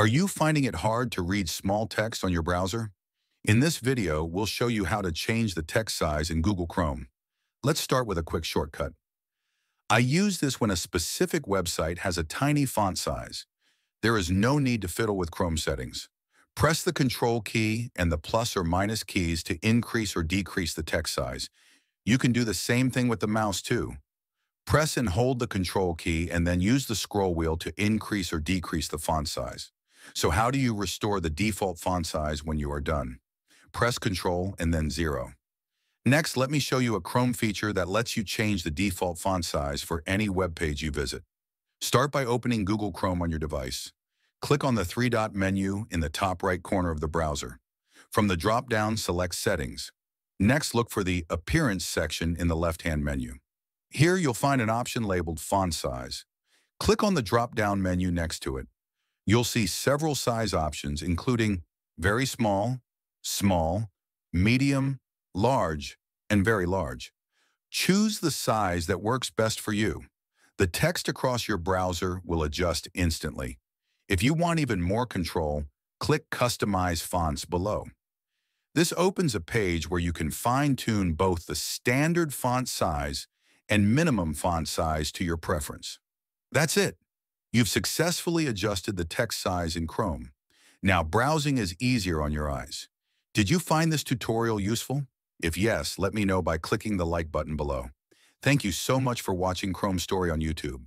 Are you finding it hard to read small text on your browser? In this video, we'll show you how to change the text size in Google Chrome. Let's start with a quick shortcut. I use this when a specific website has a tiny font size. There is no need to fiddle with Chrome settings. Press the Control key and the plus or minus keys to increase or decrease the text size. You can do the same thing with the mouse too. Press and hold the Control key and then use the scroll wheel to increase or decrease the font size. So how do you restore the default font size when you are done? Press Control and then 0. Next, let me show you a Chrome feature that lets you change the default font size for any web page you visit. Start by opening Google Chrome on your device. Click on the three-dot menu in the top right corner of the browser. From the drop-down, select Settings. Next, look for the Appearance section in the left-hand menu. Here, you'll find an option labeled Font Size. Click on the drop-down menu next to it. You'll see several size options, including very small, small, medium, large, and very large. Choose the size that works best for you. The text across your browser will adjust instantly. If you want even more control, click Customize Fonts below. This opens a page where you can fine-tune both the standard font size and minimum font size to your preference. That's it. You've successfully adjusted the text size in Chrome. Now browsing is easier on your eyes. Did you find this tutorial useful? If yes, let me know by clicking the like button below. Thank you so much for watching Chrome Story on YouTube.